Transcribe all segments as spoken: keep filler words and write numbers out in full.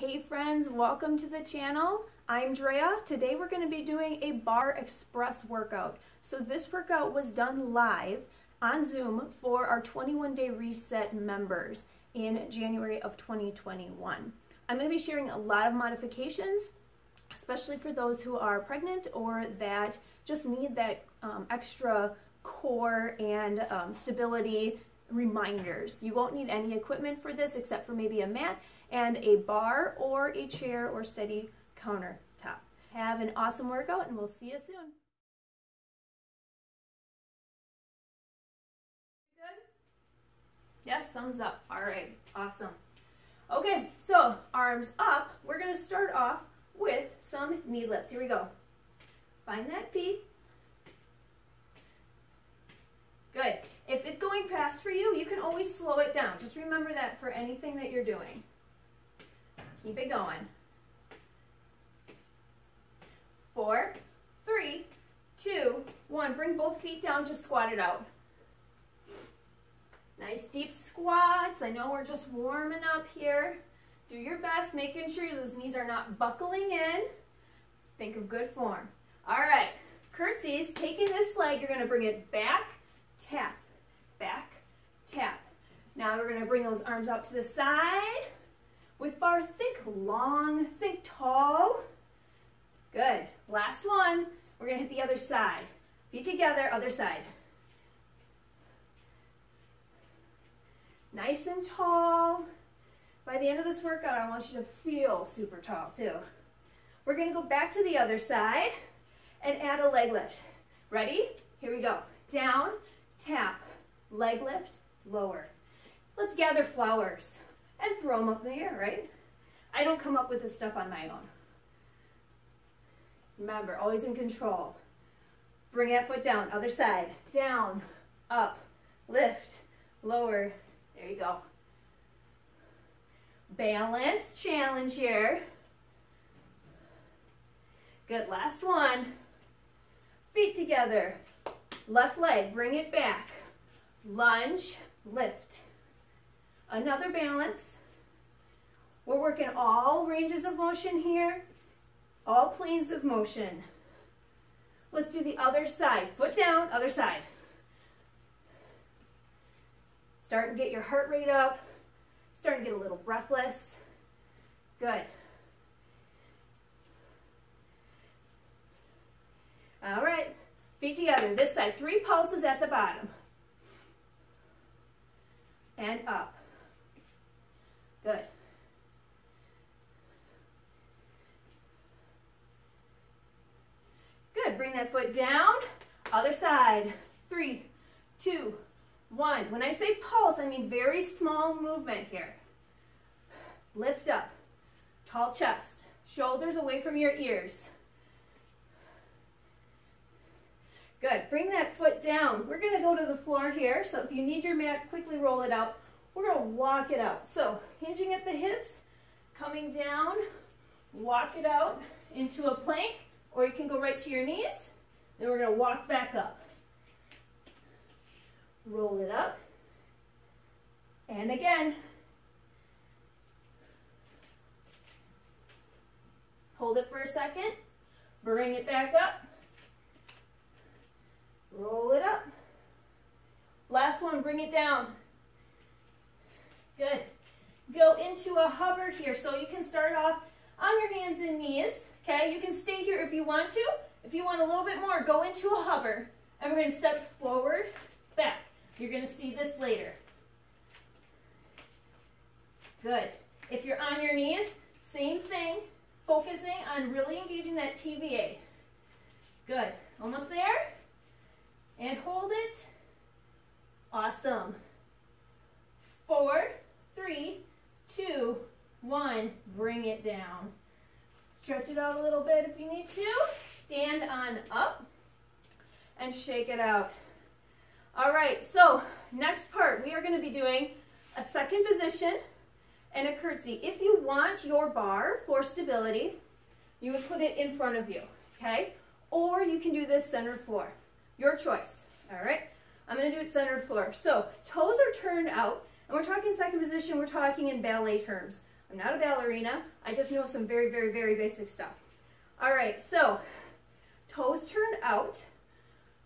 Hey friends, welcome to the channel. I'm Drea. Today we're going to be doing a Bar Express workout. So this workout was done live on Zoom for our twenty-one day Reset members in January of twenty twenty-one. I'm going to be sharing a lot of modifications, especially for those who are pregnant or that just need that um, extra core and um, stability reminders. You won't need any equipment for this except for maybe a mat and a bar or a chair or steady countertop. Have an awesome workout and we'll see you soon. Good? Yes, thumbs up. All right, awesome. Okay, so arms up. We're going to start off with some knee lifts. Here we go. Find that peak. Good. If it's going fast for you, you can always slow it down. Just remember that for anything that you're doing. Keep it going. Four, three, two, one. Bring both feet down, just squat it out. Nice deep squats. I know we're just warming up here. Do your best, making sure those knees are not buckling in. Think of good form. All right, curtsies, taking this leg, you're gonna bring it back, tap. Back, tap. Now we're gonna bring those arms out to the side. With bar, think long, think tall. Good, last one. We're gonna hit the other side. Feet together, other side. Nice and tall. By the end of this workout, I want you to feel super tall too. We're gonna go back to the other side and add a leg lift. Ready? Here we go. Down, tap. Leg lift, lower. Let's gather flowers and throw them up in the air, right? I don't come up with this stuff on my own. Remember, always in control. Bring that foot down, other side. Down, up, lift, lower. There you go. Balance challenge here. Good, last one. Feet together. Left leg, bring it back. Lunge, lift. Another balance. We're working all ranges of motion here, all planes of motion. Let's do the other side. Foot down, other side. Start and get your heart rate up. Start to get a little breathless. Good. All right, feet together. This side, three pulses at the bottom. And up. Good. Good, bring that foot down. Other side, three, two, one. When I say pulse, I mean very small movement here. Lift up, tall chest, shoulders away from your ears. Good, bring that foot down. We're gonna go to the floor here, so if you need your mat, quickly roll it out. We're gonna walk it out. So hinging at the hips, coming down, walk it out into a plank, or you can go right to your knees. Then we're gonna walk back up. Roll it up, and again. Hold it for a second, bring it back up. Roll it up. Last one, bring it down. Good. Go into a hover here. So you can start off on your hands and knees. Okay, you can stay here if you want to. If you want a little bit more, go into a hover. And we're going to step forward, back. You're going to see this later. Good. If you're on your knees, same thing. Focusing on really engaging that T V A. Good. Almost there. And hold it. Awesome. Four, three, two, one. Bring it down. Stretch it out a little bit if you need to. Stand on up and shake it out. All right, so next part, we are going to be doing a second position and a curtsy. If you want your bar for stability, you would put it in front of you, okay? Or you can do this center floor. Your choice, all right? I'm gonna do it centered floor. So toes are turned out, and we're talking second position, we're talking in ballet terms. I'm not a ballerina. I just know some very, very, very basic stuff. All right, so toes turned out.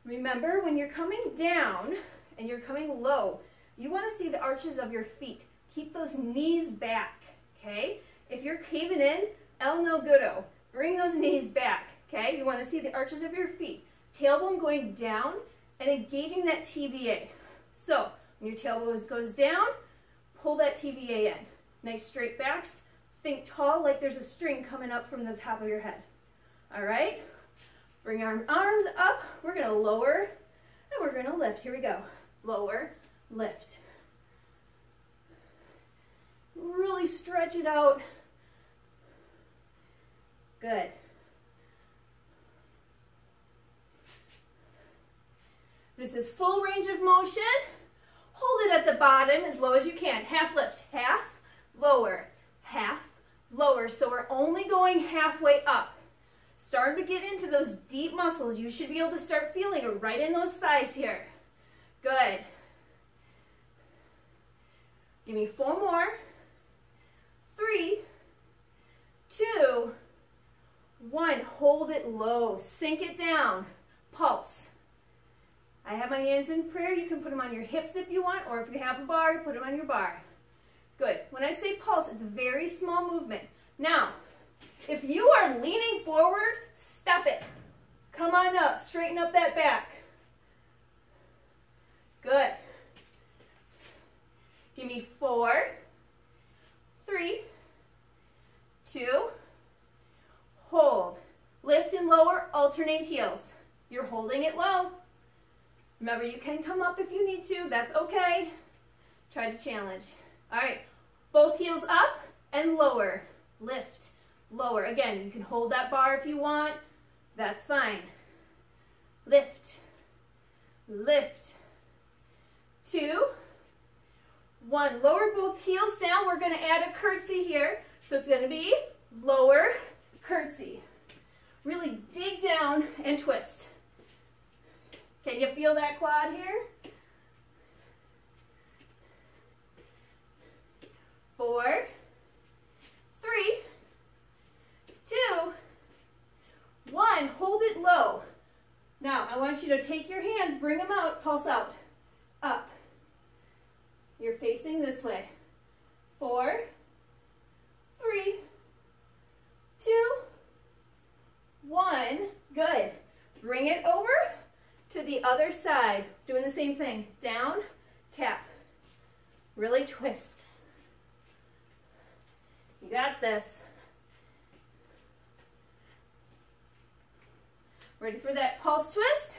Remember, when you're coming down and you're coming low, you want to see the arches of your feet. Keep those knees back, okay? If you're caving in, el no goodo. Bring those knees back, okay? You want to see the arches of your feet. Tailbone going down and engaging that T V A. So when your tailbone goes down, pull that T V A in. Nice straight backs. Think tall, like there's a string coming up from the top of your head. All right? Bring our arms up. We're going to lower and we're going to lift. Here we go. Lower, lift. Really stretch it out. Good. This is full range of motion. Hold it at the bottom as low as you can. Half lift, half, lower, half, lower. So we're only going halfway up. Start to get into those deep muscles. You should be able to start feeling it right in those thighs here. Good. Give me four more. Three, two, one. Hold it low. Sink it down. Pulse. I have my hands in prayer. You can put them on your hips if you want, or if you have a bar, put them on your bar. Good. When I say pulse, it's a very small movement. Now, if you are leaning forward, stop it. Come on up. Straighten up that back. Good. Give me four, three, two, hold. Lift and lower, alternate heels. You're holding it low. Remember, you can come up if you need to. That's okay. Try to challenge. All right. Both heels up and lower. Lift. Lower. Again, you can hold that bar if you want. That's fine. Lift. Lift. Two. One. Lower both heels down. We're going to add a curtsy here. So it's going to be lower, curtsy. Really dig down and twist. Can you feel that quad here? Four, three, two, one. Hold it low. Now, I want you to take your hands, bring them out, pulse out, up. You're facing this way. Four, three, two, one. Good. Bring it over to the other side. Doing the same thing. Down, tap. Really twist. You got this. Ready for that pulse twist?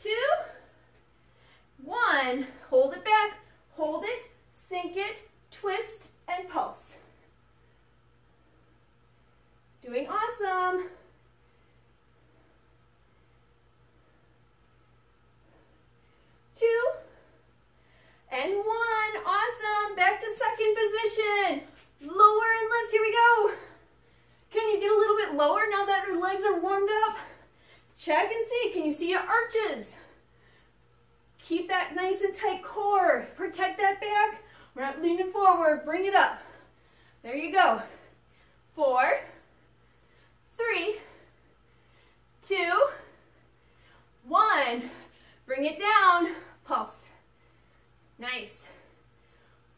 Two, one. Hold it back. Hold it, sink it, twist, and pulse. Doing awesome. Two, and one. Awesome. Back to second position. Lower and lift. Here we go. Can you get a little bit lower now that your legs are warmed up? Check and see. Can you see your arches? Keep that nice and tight core. Protect that back. We're not leaning forward. Bring it up. There you go. Four, three, two, one. Bring it down. Pulse. Nice.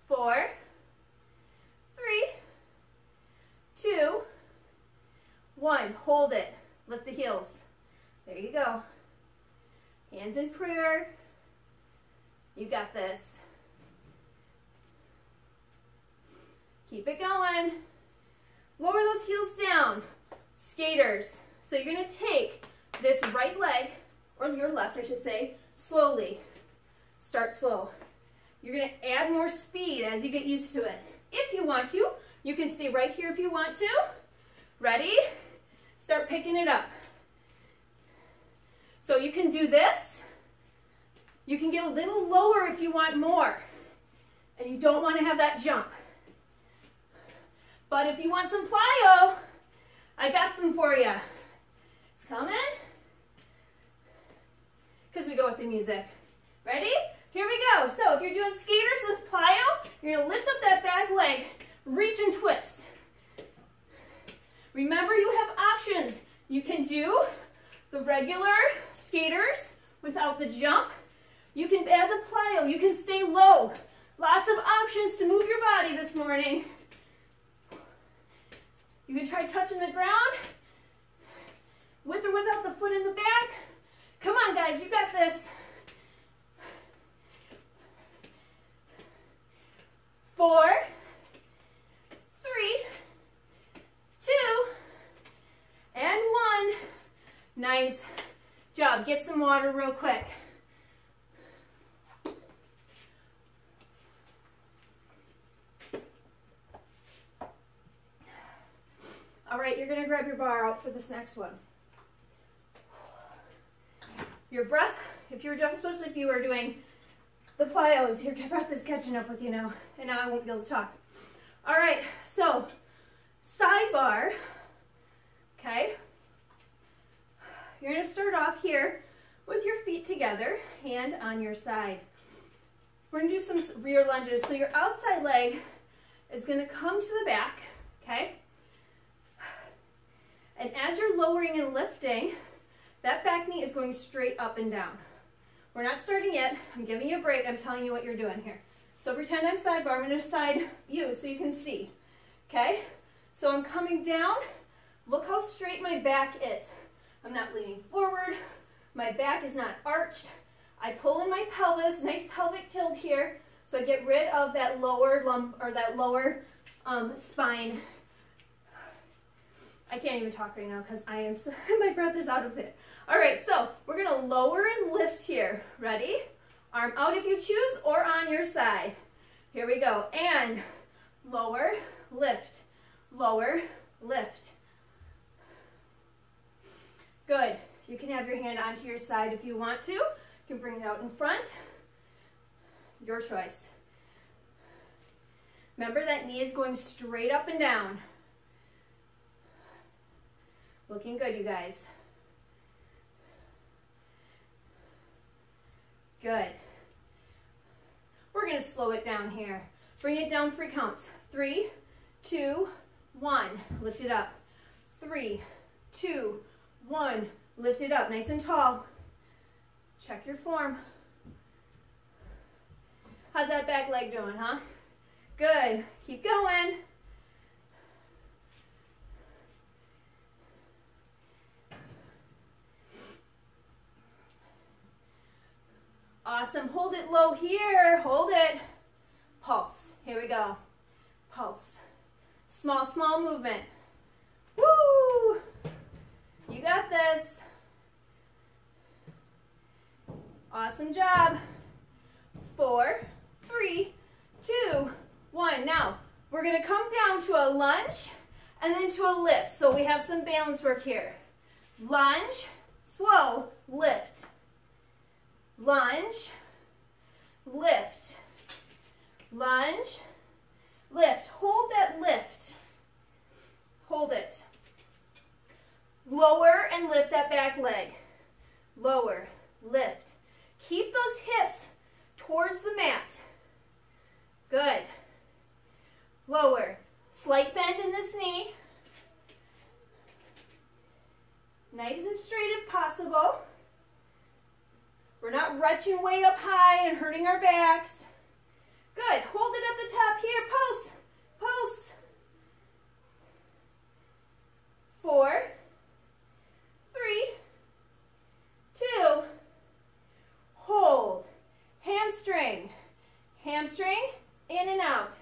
Four, three, two, one. Hold it. Lift the heels. There you go. Hands in prayer. You got this. Keep it going. Lower those heels down. Skaters. So you're going to take this right leg, or your left, I should say, slowly. Start slow. You're going to add more speed as you get used to it. If you want to, you can stay right here if you want to. Ready? Start picking it up. So you can do this. You can get a little lower if you want more, and you don't want to have that jump. But if you want some plyo, I got some for you. It's coming, because we go with the music. Ready? Here we go. So if you're doing skaters with plyo, you're going to lift up that back leg, reach and twist. Remember, you have options. You can do the regular skaters without the jump. You can add the plyo. You can stay low. Lots of options to move your body this morning. You can try touching the ground with or without the foot in the back. Come on, guys, you got this. Four, three, two, and one. Nice job. Get some water real quick. All right, you're gonna grab your bar out for this next one. Your breath, if you're just, especially if you are doing the plyos, your breath is catching up with you now, and now I won't be able to talk. All right, so side bar, okay? You're gonna start off here with your feet together, hand on your side. We're gonna do some rear lunges. So your outside leg is gonna come to the back, okay? And as you're lowering and lifting, that back knee is going straight up and down. We're not starting yet. I'm giving you a break. I'm telling you what you're doing here. So pretend I'm sidebar. I'm going to side you so you can see. Okay? So I'm coming down. Look how straight my back is. I'm not leaning forward. My back is not arched. I pull in my pelvis. Nice pelvic tilt here. So I get rid of that lower lump or that lower um, spine. I can't even talk right now because I am so, my breath is out of it. All right, so we're going to lower and lift here. Ready? Arm out if you choose or on your side. Here we go. And lower, lift, lower, lift. Good. You can have your hand onto your side if you want to. You can bring it out in front. Your choice. Remember that knee is going straight up and down. Looking good, you guys. Good. We're going to slow it down here. Bring it down three counts. Three, two, one. Lift it up. Three, two, one. Lift it up. Nice and tall. Check your form. How's that back leg doing, huh? Good. Keep going. Awesome. Hold it low here. Hold it. Pulse. Here we go. Pulse. Small, small movement. Woo! You got this. Awesome job. Four, three, two, one. Now, we're going to come down to a lunge and then to a lift. So we have some balance work here. Lunge, slow, lift. Lunge, lift, lunge, lift. Hold that lift. Hold it. Lower and lift that back leg. Lower, lift. Keep those hips towards the mat. Good. Lower. Slight bend in this knee. Nice and straight if possible. We're not retching way up high and hurting our backs. Good. Hold it at the top here. Pulse. Pulse. Four. Three. Two. Hold. Hamstring. Hamstring. In and out.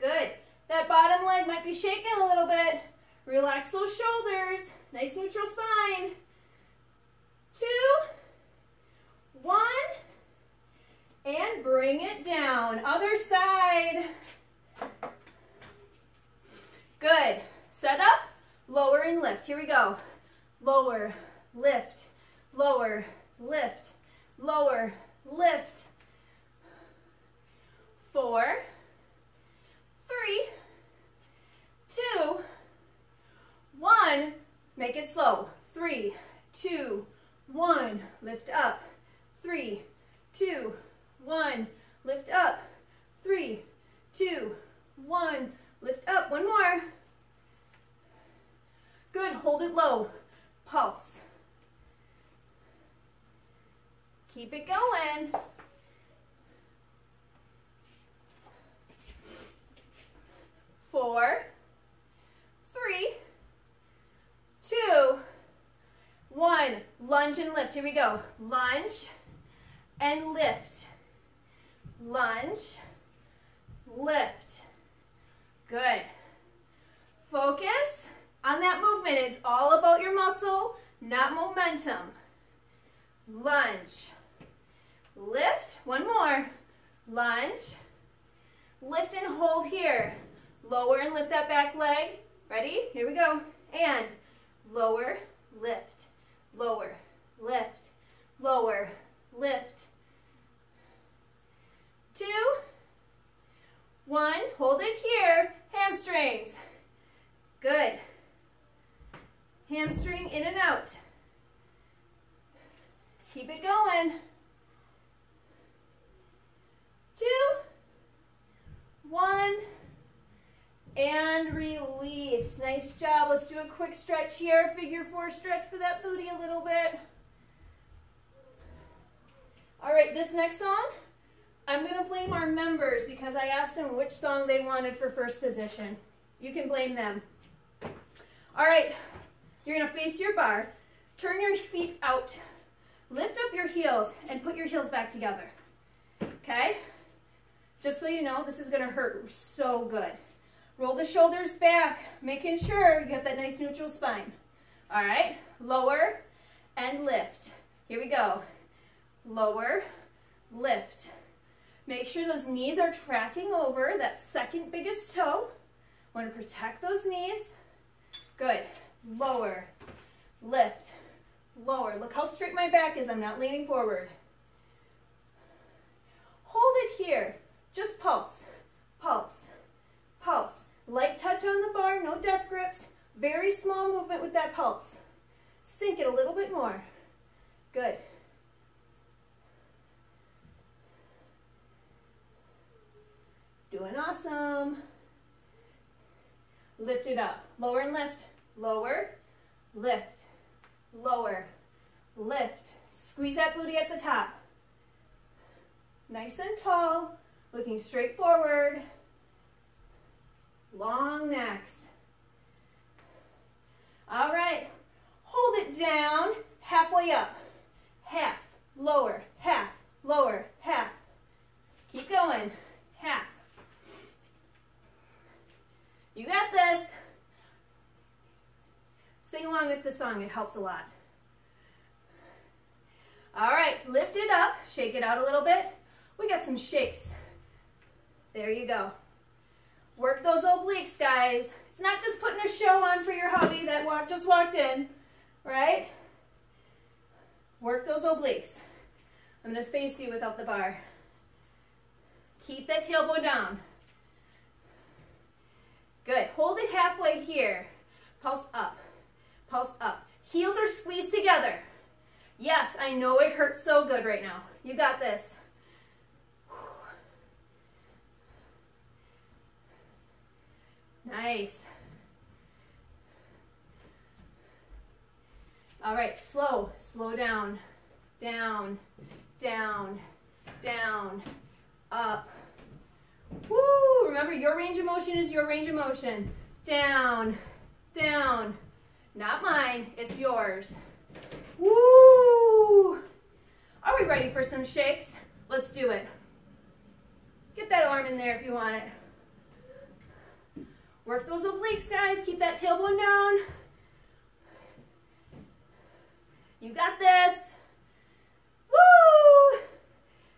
Good. That bottom leg might be shaking a little bit. Relax those shoulders. Nice neutral spine. Two, one, and bring it down. Other side. Good. Set up, lower and lift. Here we go. Lower, lift, lower, lift, lower, lift. Four, three, two, one. Make it slow. Three, two, one, lift up, three, two, one, lift up, three, two, one. Lift up, one more. Good, hold it low. Pulse. Keep it going. Four, three, two, one. Lunge and lift. Here we go. Lunge and lift. Lunge, lift. Good. Focus on that movement. It's all about your muscle, not momentum. Lunge, lift. One more. Lunge, lift and hold here. Lower and lift that back leg. Ready? Here we go. And lower, lift, lower, lift, lower, lift. Two, one. Hold it here. Hamstrings. Good. Hamstring in and out. Keep it going. Two, one. And release. Nice job. Let's do a quick stretch here. Figure four stretch for that booty a little bit. All right, this next song, I'm going to blame our members because I asked them which song they wanted for first position. You can blame them. All right, you're going to face your bar. Turn your feet out. Lift up your heels and put your heels back together. Okay? Just so you know, this is going to hurt so good. Roll the shoulders back, making sure you have that nice neutral spine. All right, lower and lift. Here we go. Lower, lift. Make sure those knees are tracking over that second biggest toe. Want to protect those knees. Good. Lower, lift, lower. Look how straight my back is. I'm not leaning forward. Hold it here. Just pulse, pulse, pulse. Light touch on the bar, no death grips. Very small movement with that pulse. Sink it a little bit more. Good. Doing awesome. Lift it up. Lower and lift. Lower, lift, lower, lift. Squeeze that booty at the top. Nice and tall, looking straight forward. Long necks. All right, hold it down, halfway up. Half, lower, half, lower, half. Keep going, half. You got this. Sing along with the song, it helps a lot. All right, lift it up, shake it out a little bit. We got some shakes. There you go. Work those obliques, guys. It's not just putting a show on for your hubby that walk, just walked in, right? Work those obliques. I'm going to space you without the bar. Keep that tailbone down. Good. Hold it halfway here. Pulse up. Pulse up. Heels are squeezed together. Yes, I know it hurts so good right now. You got this. Nice. All right, slow, slow down, down, down, down, up. Woo! Remember, your range of motion is your range of motion. Down, down. Not mine, it's yours. Woo! Are we ready for some shakes? Let's do it. Get that arm in there if you want it. Work those obliques, guys. Keep that tailbone down. You got this. Woo!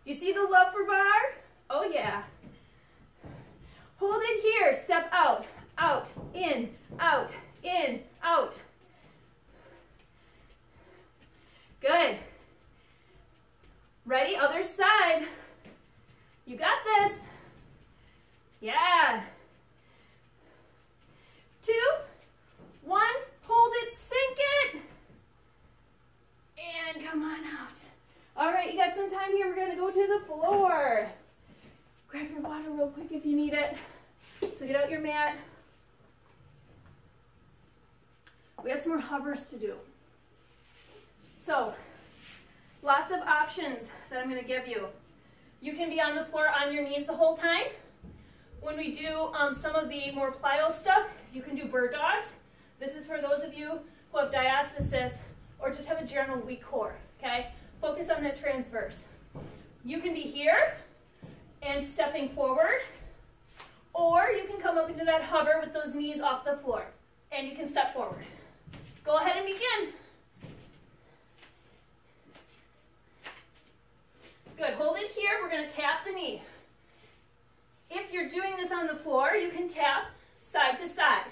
You see the love for bar? Oh, yeah. Hold it here. Step out, out, in, out, in, out. Good. Ready? Other side. You got this. Yeah. Two, one, hold it, sink it, and come on out. All right, you got some time here. We're going to go to the floor. Grab your water real Get out your mat. We have some more hovers to do. So, lots of options that I'm going to give you. You can be on the floor on your knees the whole time. When we do um, some of the more plyo stuff, you can do bird dogs. This is for those of you who have diastasis or just have a general weak core, okay? Focus on that transverse. You can be here and stepping forward, or you can come up into that hover with those knees off the floor, and you can step forward. Go ahead and begin. Good, hold it here, we're gonna tap the knee. If you're doing this on the floor, you can tap side to side.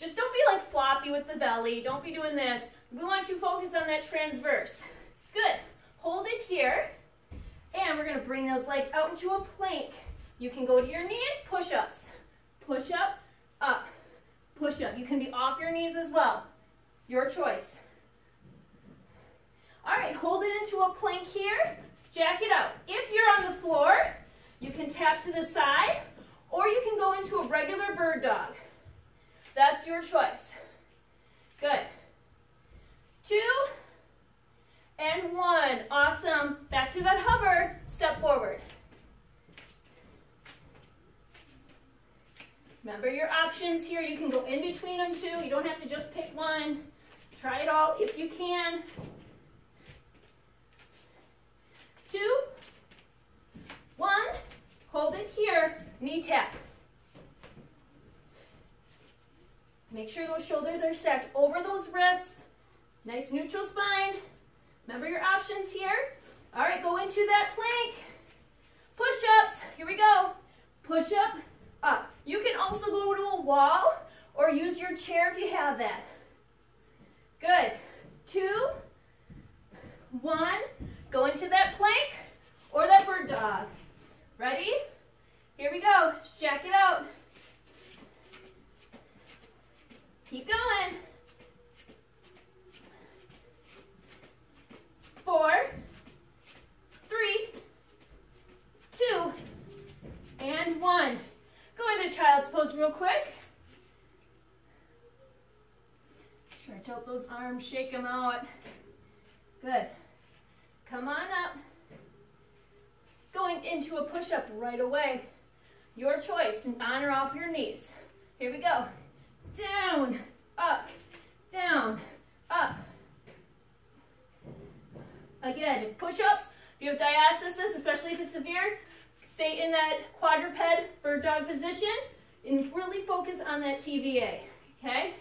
Just don't be like floppy with the belly, don't be doing this. We want you focused on that transverse. Good, hold it here, and we're gonna bring those legs out into a plank. You can go to your knees, push-ups, push up, up, push up. You can be off your knees as well, your choice. All right, hold it into a plank here, jack it out. If you're on the floor, you can tap to the side, or you can go into a regular bird dog. That's your choice. Good. Two, and one. Awesome. Back to that hover. Step forward. Remember your options here. You can go in between them too. You don't have to just pick one. Try it all if you can. Two, one. Hold it here. Knee tap. Make sure those shoulders are stacked over those wrists. Nice neutral spine. Remember your options here. All right, go into that plank. Push-ups, here we go. Push-up, up. You can also go to a wall or use your chair if you have that. Good. Two, one. Go into that plank or that bird dog. Ready? Here we go. Jack it out. Keep going. Four, three, two, and one. Go into child's pose real quick. Stretch out those arms, shake them out. Good. Come on up. Going into a push-up right away. Your choice, and on or off your knees. Here we go. Down, up, down, up. Again, push-ups, if you have diastasis, especially if it's severe, stay in that quadruped bird dog position and really focus on that T V A, okay?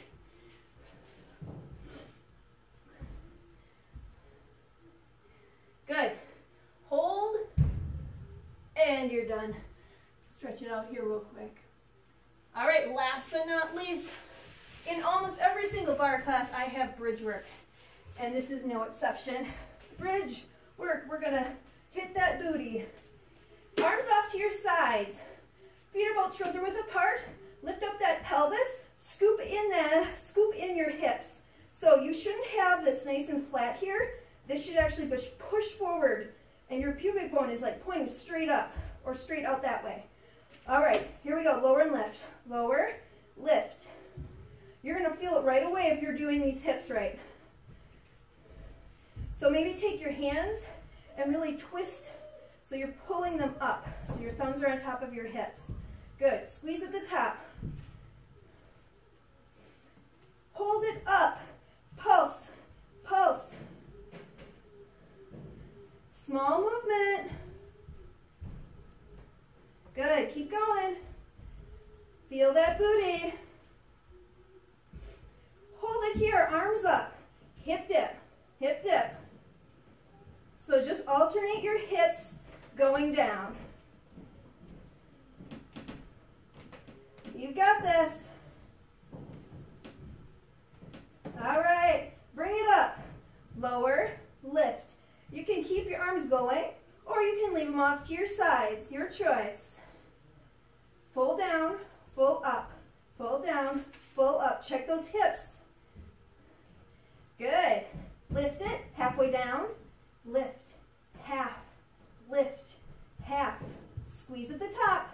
Good. Hold, and you're done. Stretch it out here real quick. All right, last but not least, in almost every single bar class, I have bridge work, and this is no exception. Bridge work, we're gonna hit that booty. Arms off to your sides. Feet are about shoulder width apart. Lift up that pelvis, scoop in the, scoop in your hips. So you shouldn't have this nice and flat here. This should actually push, push forward, and your pubic bone is like pointing straight up or straight out that way. All right, here we go, lower and lift, lower, lift. You're gonna feel it right away if you're doing these hips right. So maybe take your hands and really twist so you're pulling them up. So your thumbs are on top of your hips. Good, squeeze at the top. Hold it up, pulse, pulse. Small movement. Good, keep going. Feel that booty. Hold it here, arms up. Hip dip, hip dip. So just alternate your hips going down. You've got this. All right, bring it up. Lower, lift. You can keep your arms going, or you can leave them off to your sides, your choice. Pull down, pull up, pull down, pull up. Check those hips. Good. Lift it, halfway down, lift, half, lift, half. Squeeze at the top.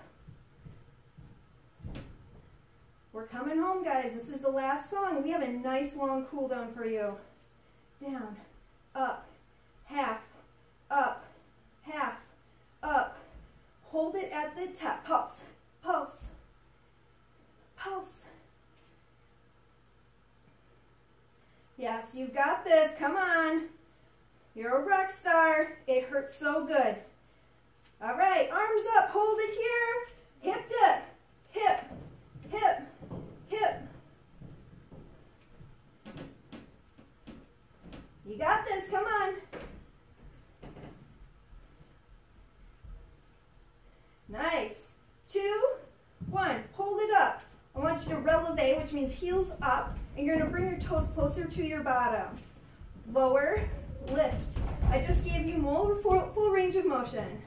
We're coming home, guys. This is the last song. We have a nice long cool down for you. Down, up, half, up, half, up. Hold it at the top. Pulse, pulse, pulse. Yes, you've got this. Come on. You're a rock star. It hurts so good. All right, arms up. Hold it here. Hip dip. Hip, hip, hip. You got this. Come on. Nice. Two, one. Hold it up. I want you to releve, which means heels up, and you're going to bring your toes closer to your bottom. Lower, lift. I just gave you more full range of motion.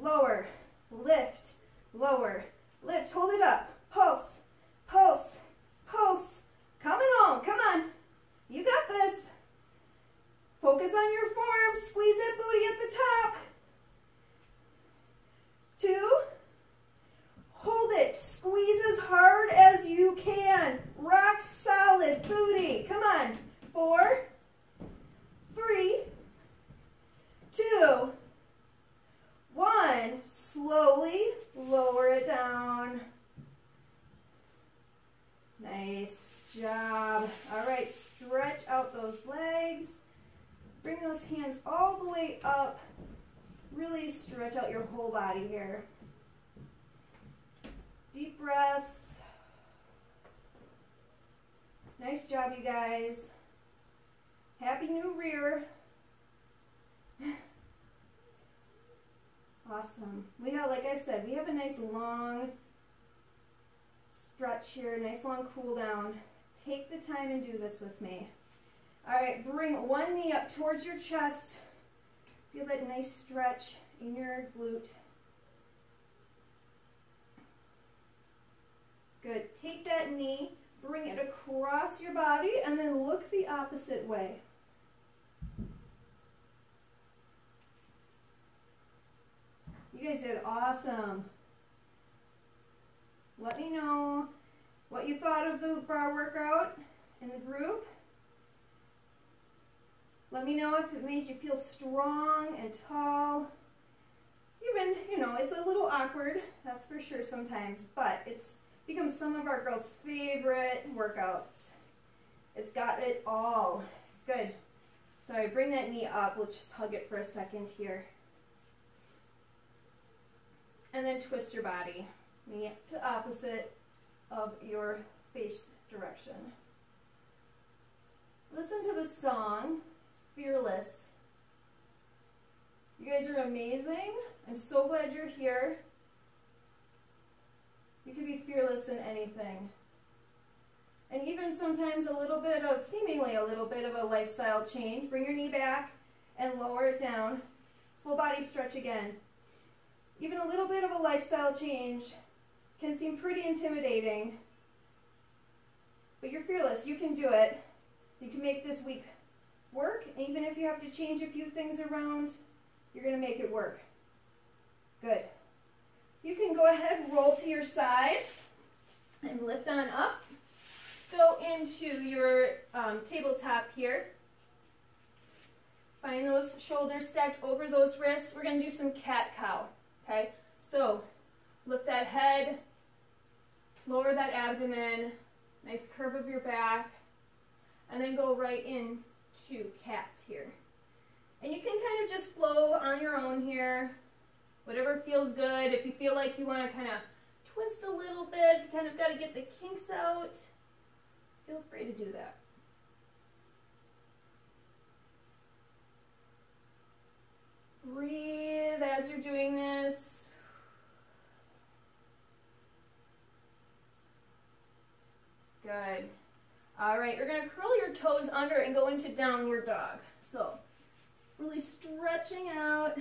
Lower, lift, lower, lift. Hold it up. Pulse, pulse, pulse. Coming home. Come on. You got this. Focus on your form. Squeeze that booty at the top. Two. Hold it. Squeeze as hard as you can. Rock solid booty. Come on. Four, three, two, one. Slowly lower it down. Nice job. All right, stretch out those legs. Bring those hands all the way up. Really stretch out your whole body here. Deep breaths. Nice job, you guys. Happy New Year. Awesome. We have, like I said, we have a nice long stretch here, nice long cool down. Take the time and do this with me. All right, bring one knee up towards your chest. Feel that nice stretch in your glute. Good. Take that knee, bring it across your body, and then look the opposite way. You guys did awesome. Let me know what you thought of the bar workout in the group. Let me know if it made you feel strong and tall. Even, you know, it's a little awkward, that's for sure sometimes, but it's becomes some of our girls' favorite workouts. It's got it all. Good. So I bring that knee up. Let's just hug it for a second here. And then twist your body. Knee to opposite of your face direction. Listen to the song. It's Fearless. You guys are amazing. I'm so glad you're here. You can be fearless in anything. And even sometimes a little bit of, seemingly a little bit of a lifestyle change. Bring your knee back and lower it down. Full body stretch again. Even a little bit of a lifestyle change can seem pretty intimidating. But you're fearless. You can do it. You can make this week work. And even if you have to change a few things around, you're going to make it work. Good. You can go ahead, roll to your side, and lift on up. Go into your um, tabletop here. Find those shoulders stacked over those wrists. We're going to do some cat-cow, okay? So lift that head, lower that abdomen, nice curve of your back, and then go right into cats here. And you can kind of just flow on your own here. Whatever feels good. If you feel like you want to kind of twist a little bit, you kind of got to get the kinks out, feel free to do that. Breathe as you're doing this. Good. All right, you're going to curl your toes under and go into downward dog. So really stretching out.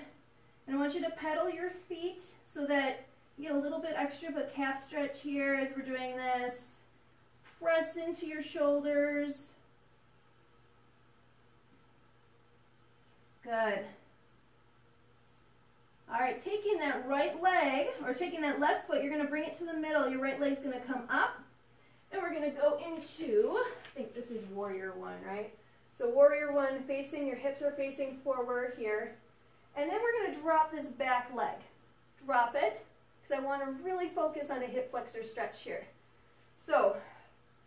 And I want you to pedal your feet so that you get a little bit extra of a calf stretch here as we're doing this. Press into your shoulders. Good. All right, taking that right leg, or taking that left foot, you're going to bring it to the middle. Your right leg's going to come up, and we're going to go into, I think this is warrior one, right? So warrior one, facing, your hips are facing forward here. And then we're going to drop this back leg. Drop it, because I want to really focus on a hip flexor stretch here. So,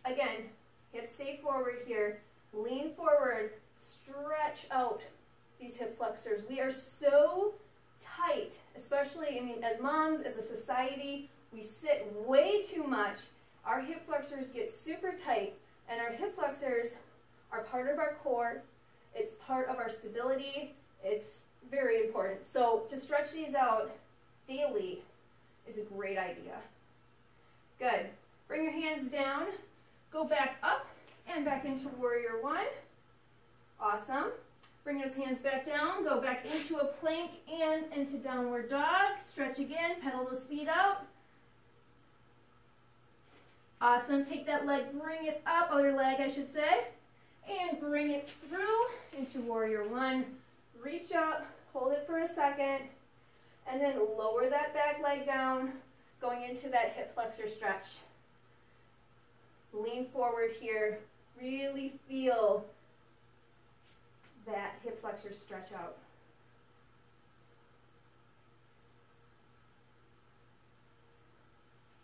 again, hips stay forward here. Lean forward. Stretch out these hip flexors. We are so tight, especially, I mean, as moms, as a society, we sit way too much. Our hip flexors get super tight, and our hip flexors are part of our core. It's part of our stability. It's very important. So to stretch these out daily is a great idea. Good. Bring your hands down. Go back up and back into warrior one. Awesome. Bring those hands back down. Go back into a plank and into downward dog. Stretch again. Pedal those feet out. Awesome. Take that leg. Bring it up. Other leg, I should say. And bring it through into warrior one. Reach up. Hold it for a second. And then lower that back leg down, going into that hip flexor stretch. Lean forward here. Really feel that hip flexor stretch out.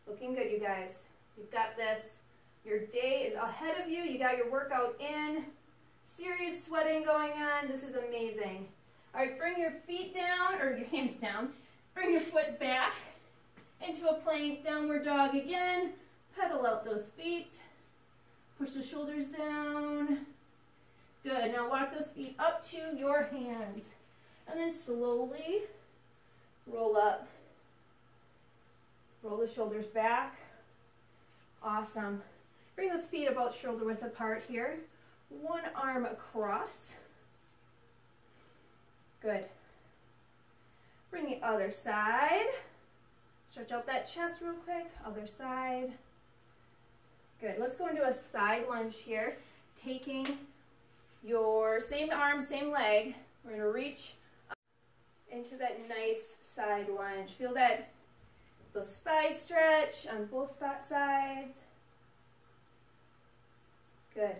Looking good, you guys. You've got this. Your day is ahead of you. You got your workout in. Serious sweating going on. This is amazing. All right, bring your feet down, or your hands down. Bring your foot back into a plank, downward dog again. Pedal out those feet. Push the shoulders down. Good. Now walk those feet up to your hands. And then slowly roll up. Roll the shoulders back. Awesome. Bring those feet about shoulder width apart here. One arm across. Good. Bring the other side. Stretch out that chest real quick. Other side. Good. Let's go into a side lunge here. Taking your same arm, same leg. We're going to reach up into that nice side lunge. Feel that those thigh stretch on both sides. Good.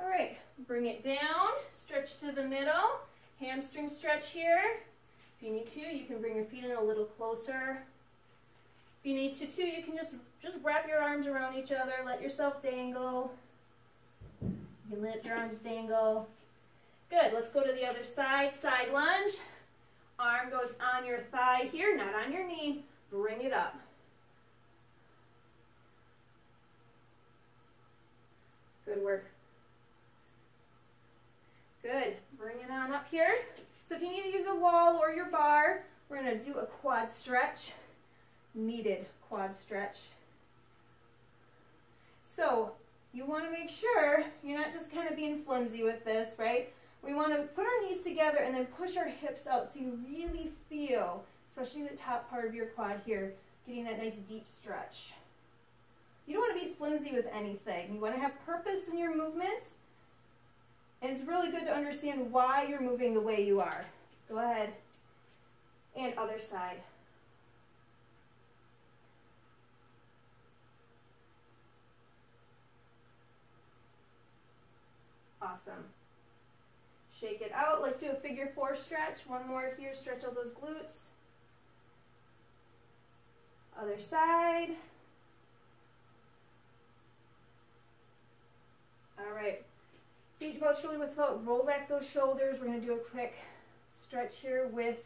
All right. Bring it down, stretch to the middle, hamstring stretch here. If you need to, you can bring your feet in a little closer. If you need to too, you can just, just wrap your arms around each other, let yourself dangle. You can let your arms dangle. Good, let's go to the other side, side lunge. Arm goes on your thigh here, not on your knee. Bring it up. Good work. Good. Bring it on up here. So if you need to use a wall or your bar, we're going to do a quad stretch. Needed quad stretch. So you want to make sure you're not just kind of being flimsy with this, right? We want to put our knees together and then push our hips out so you really feel, especially the top part of your quad here, getting that nice deep stretch. You don't want to be flimsy with anything. You want to have purpose in your movements. And it's really good to understand why you're moving the way you are. Go ahead. And other side. Awesome. Shake it out. Let's do a figure four stretch. One more here. Stretch out those glutes. Other side. All right. Feet about shoulder width about, roll back those shoulders. We're going to do a quick stretch here with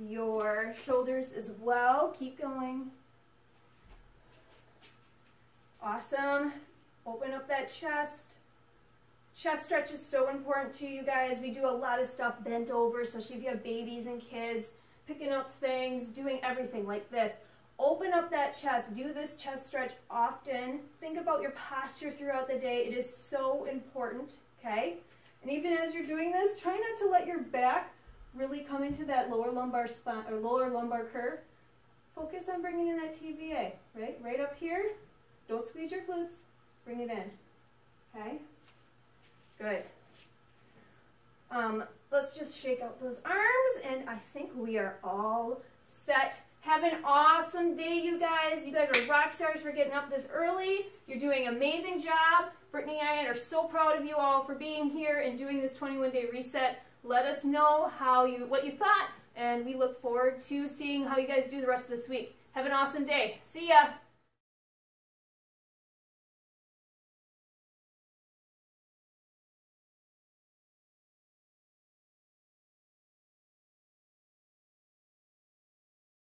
your shoulders as well. Keep going. Awesome. Open up that chest. Chest stretch is so important to you guys. We do a lot of stuff bent over, especially if you have babies and kids, picking up things, doing everything like this. Open up that chest. Do this chest stretch often. Think about your posture throughout the day. It is so important, okay? And even as you're doing this, try not to let your back really come into that lower lumbar spine or lower lumbar curve. Focus on bringing in that T V A, right? Right up here. Don't squeeze your glutes. Bring it in, okay? Good. Um, let's just shake out those arms, and I think we are all set. Have an awesome day, you guys. You guys are rock stars for getting up this early. You're doing an amazing job. Brittany and I are so proud of you all for being here and doing this twenty-one day reset. Let us know how you, what you thought, and we look forward to seeing how you guys do the rest of this week. Have an awesome day. See ya.